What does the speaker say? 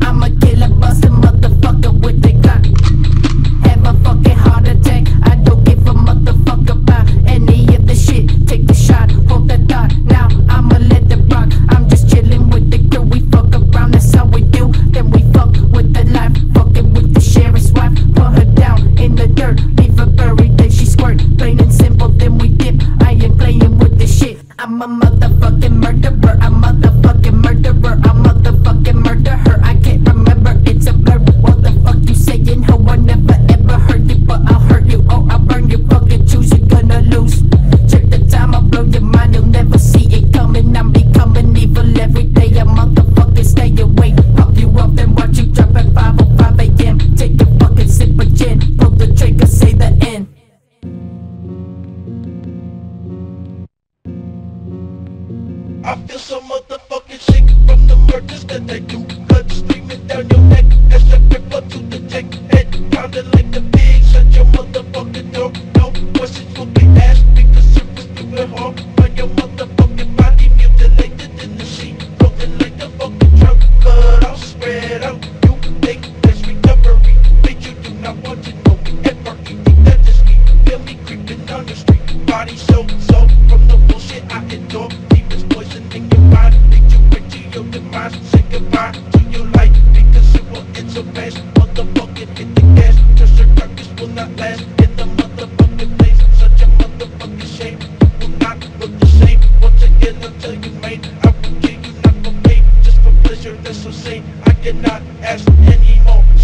I'm a killer, bust a motherfucker with the gun. Have a fucking heart attack. I don't give a motherfucker about any of the shit. Take the shot, hold the dot. Now I'ma let the rock. I'm just chilling with the girl. We fuck around, that's how we do. Then we fuck with the life. Fucking with the sheriff's wife. Put her down in the dirt. Leave her buried, then she squirt. Plain and simple, then we dip. I ain't playing with this shit. I'm a motherfucking murderer. I'm a motherfucking murderer. I'm a motherfucking murderer. I can't remember, it's a blur. What the fuck you saying? How I never ever heard you, but I'll hurt you. Oh, I'll burn you. Fucking choose, you're gonna lose. Check the time, I'll blow your mind. You'll never see it coming. I'm becoming evil every day. A motherfucking stay awake. Pop you up, then watch you drop at 5:05 a.m. Take a fucking sip of gin. Pull the trigger, say the end. I feel so motherfucking sick from the murders that they do. Blood streaming down your neck as I rip up to the tech. Head pounding like a pig, shut your motherfucking door. No questions will be asked, pick the surface to the hole. Find your motherfucking body mutilated in the sea. Rolling like a fucking trunk, blood all spread out. You think that's recovery, bitch, you do not want to know me ever. You think that is me, feel me creeping down the street. Body so from the bullshit I endure. Poisoning your mind, lead you into your demise. Say goodbye to your life because it will end so fast. Motherfucking hit the gas, just your carcass will not last. In the motherfucking place, such a motherfucking shame. You will not look the same once again until you made. I will kill you not for pain, just for pleasure that's so sane. I cannot ask anymore.